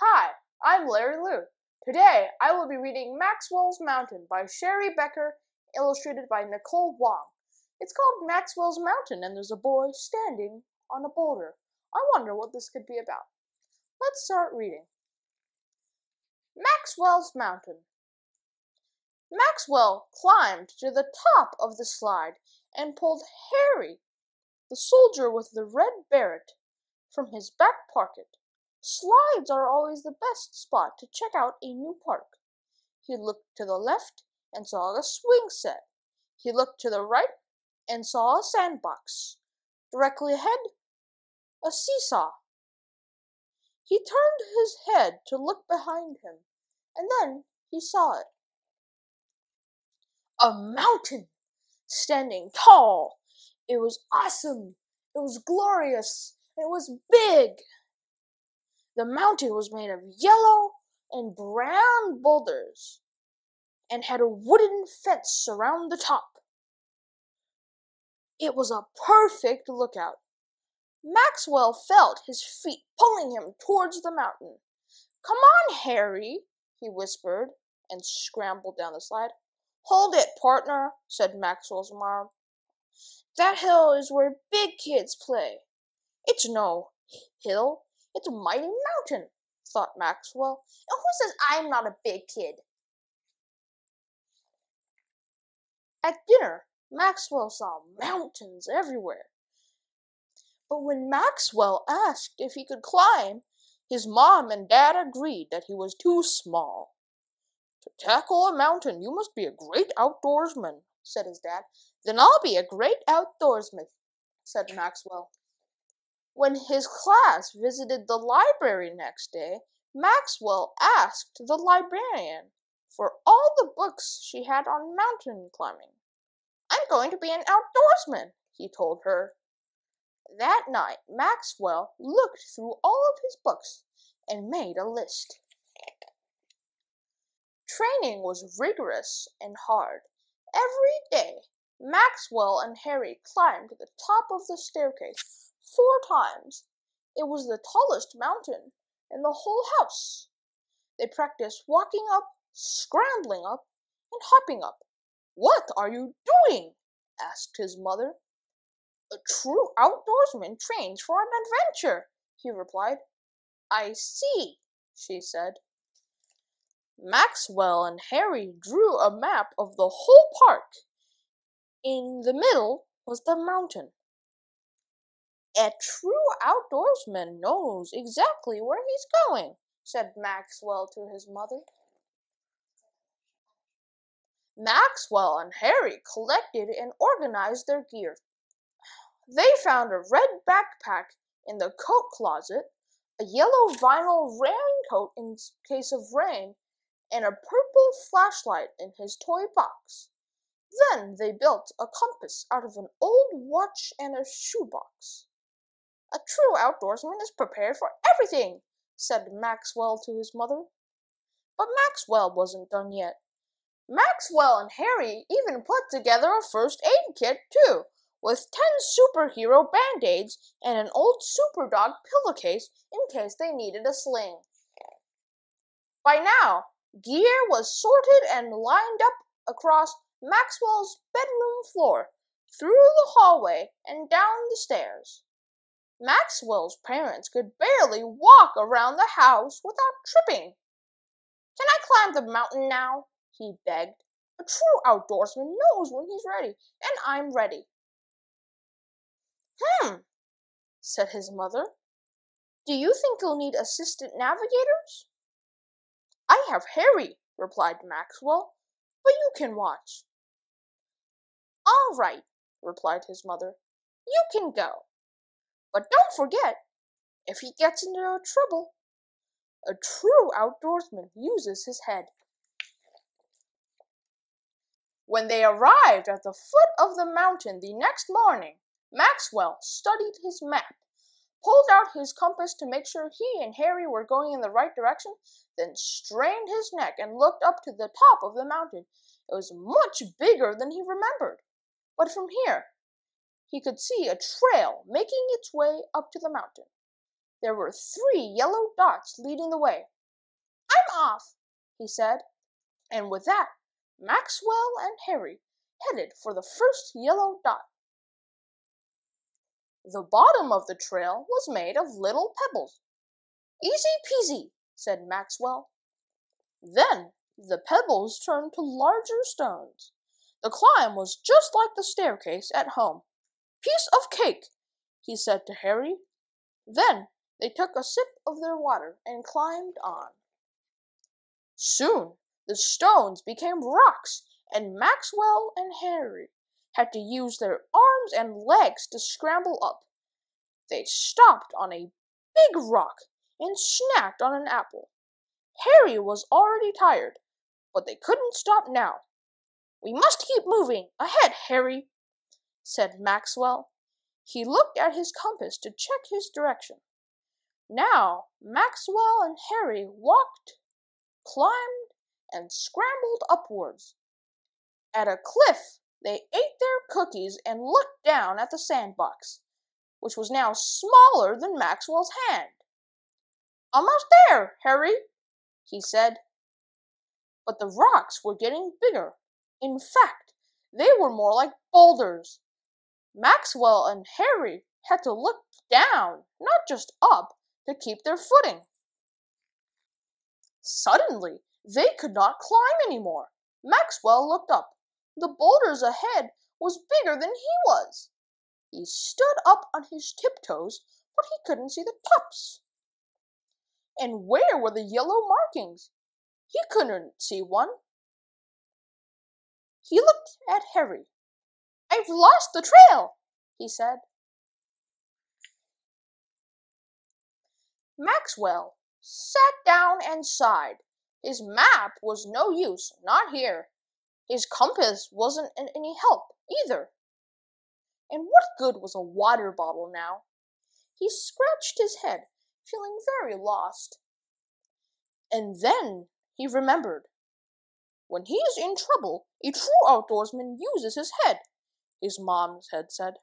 Hi, I'm Larry Liu. Today, I will be reading Maxwell's Mountain by Sherry Becker, illustrated by Nicole Wong. It's called Maxwell's Mountain, and there's a boy standing on a boulder. I wonder what this could be about. Let's start reading. Maxwell's Mountain. Maxwell climbed to the top of the slide and pulled Harry, the soldier with the red beret, from his back pocket. Slides are always the best spot to check out a new park. He looked to the left and saw a swing set. He looked to the right and saw a sandbox. Directly ahead, a seesaw. He turned his head to look behind him, and then he saw it. A mountain, standing tall. It was awesome. It was glorious. It was big. The mountain was made of yellow and brown boulders and had a wooden fence around the top. It was a perfect lookout. Maxwell felt his feet pulling him towards the mountain. "Come on, Harry," he whispered, and scrambled down the slide. "Hold it, partner," said Maxwell's mom. "That hill is where big kids play." "It's no hill. It's a mighty mountain," thought Maxwell. "And who says I'm not a big kid?" At dinner, Maxwell saw mountains everywhere. But when Maxwell asked if he could climb, his mom and dad agreed that he was too small. "To tackle a mountain, you must be a great outdoorsman," said his dad. "Then I'll be a great outdoorsman," said Maxwell. When his class visited the library next day, Maxwell asked the librarian for all the books she had on mountain climbing. "I'm going to be an outdoorsman," he told her. That night, Maxwell looked through all of his books and made a list. Training was rigorous and hard. Every day, Maxwell and Harry climbed to the top of the staircase 4 times. It was the tallest mountain in the whole house. They practiced walking up, scrambling up, and hopping up. "What are you doing?" asked his mother. "A true outdoorsman trains for an adventure," he replied. "I see," she said. Maxwell and Harry drew a map of the whole park. In the middle was the mountain. "A true outdoorsman knows exactly where he's going," said Maxwell to his mother. Maxwell and Harry collected and organized their gear. They found a red backpack in the coat closet, a yellow vinyl raincoat in case of rain, and a purple flashlight in his toy box. Then they built a compass out of an old watch and a shoebox. "A true outdoorsman is prepared for everything," said Maxwell to his mother. But Maxwell wasn't done yet. Maxwell and Harry even put together a first aid kit, too, with 10 superhero band-aids and an old superdog pillowcase in case they needed a sling. By now, gear was sorted and lined up across Maxwell's bedroom floor, through the hallway, and down the stairs. Maxwell's parents could barely walk around the house without tripping. "Can I climb the mountain now?" he begged. "A true outdoorsman knows when he's ready, and I'm ready." Said his mother. "Do you think you'll need assistant navigators?" "I have Harry," replied Maxwell, "but you can watch." "All right," replied his mother. "You can go. But don't forget, if he gets into trouble, a true outdoorsman uses his head." When they arrived at the foot of the mountain the next morning, Maxwell studied his map, pulled out his compass to make sure he and Harry were going in the right direction, then strained his neck and looked up to the top of the mountain. It was much bigger than he remembered, but from here, he could see a trail making its way up to the mountain. There were 3 yellow dots leading the way. "I'm off," he said. And with that, Maxwell and Harry headed for the first yellow dot. The bottom of the trail was made of little pebbles. "Easy peasy," said Maxwell. Then the pebbles turned to larger stones. The climb was just like the staircase at home. "Piece of cake," he said to Harry. Then they took a sip of their water and climbed on. Soon the stones became rocks, and Maxwell and Harry had to use their arms and legs to scramble up. They stopped on a big rock and snacked on an apple. Harry was already tired, but they couldn't stop now. "We must keep moving ahead, Harry," said Maxwell. He looked at his compass to check his direction. Now Maxwell and Harry walked, climbed, and scrambled upwards. At a cliff, they ate their cookies and looked down at the sandbox, which was now smaller than Maxwell's hand. "Almost there, Harry," he said. But the rocks were getting bigger. In fact, they were more like boulders. Maxwell and Harry had to look down, not just up, to keep their footing. Suddenly, they could not climb anymore. Maxwell looked up. The boulders ahead was bigger than he was. He stood up on his tiptoes, but he couldn't see the tops. And where were the yellow markings? He couldn't see one. He looked at Harry. "I've lost the trail," he said. Maxwell sat down and sighed. His map was no use, not here. His compass wasn't any help either. And what good was a water bottle now? He scratched his head, feeling very lost. And then he remembered. When he is in trouble, a true outdoorsman uses his head, his mom's head said.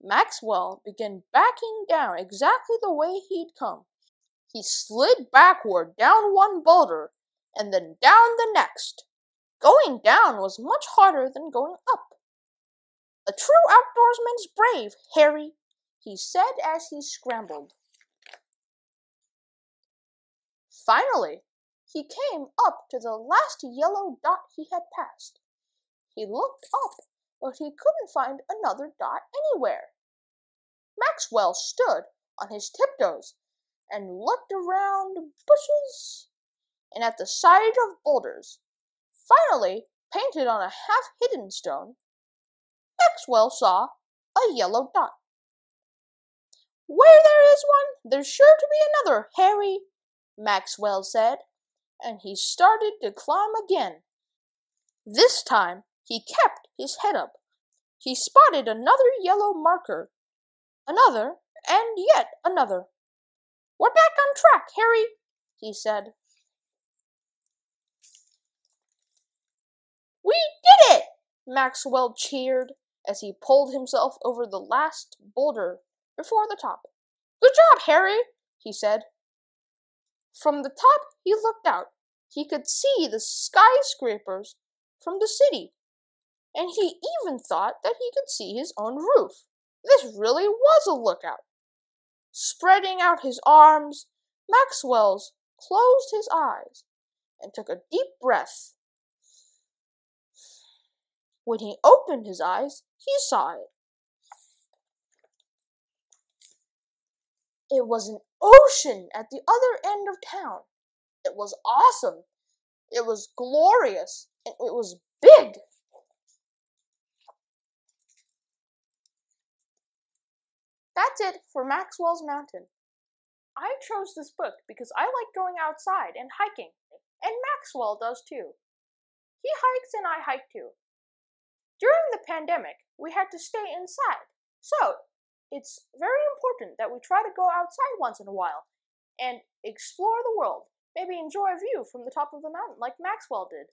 Maxwell began backing down exactly the way he'd come. He slid backward down one boulder and then down the next. Going down was much harder than going up. "A true outdoorsman's brave, Harry," he said as he scrambled. Finally, he came up to the last yellow dot he had passed. He looked up, but he couldn't find another dot anywhere. Maxwell stood on his tiptoes and looked around bushes and at the side of boulders. Finally, painted on a half-hidden stone, Maxwell saw a yellow dot. "Where there is one, there's sure to be another, Harry," Maxwell said, and he started to climb again. This time, he kept his head up. He spotted another yellow marker, another, and yet another. "We're back on track, Harry," he said. "We did it!" Maxwell cheered as he pulled himself over the last boulder before the top. "Good job, Harry," he said. From the top, he looked out. He could see the skyscrapers from the city, and he even thought that he could see his own roof. This really was a lookout. Spreading out his arms, Maxwell closed his eyes and took a deep breath. When he opened his eyes, he saw it. It was an ocean at the other end of town. It was awesome. It was glorious. And it was big. That's it for Maxwell's Mountain. I chose this book because I like going outside and hiking, and Maxwell does too. He hikes and I hike too. During the pandemic, we had to stay inside, so it's very important that we try to go outside once in a while and explore the world, maybe enjoy a view from the top of the mountain like Maxwell did.